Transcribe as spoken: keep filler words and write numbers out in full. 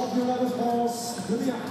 championnat de France de biathlon.